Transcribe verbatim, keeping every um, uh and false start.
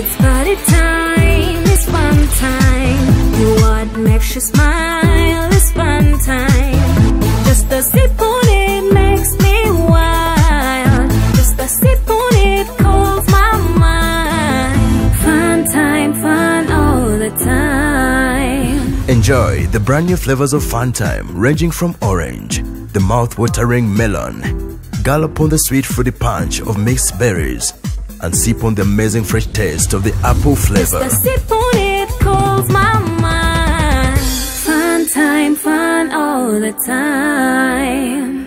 It's party time, it's fun time. What makes you smile is fun time. Just a sip on it makes me wild. Just a sip on it calls my mind. Fun time, fun all the time. Enjoy the brand new flavors of Fun Time, ranging from orange, the mouth-watering melon, gallop on the sweet fruity punch of mixed berries, and sip on the amazing fresh taste of the apple flavor. Just a sip on it calls my mind. Fun time, fun all the time.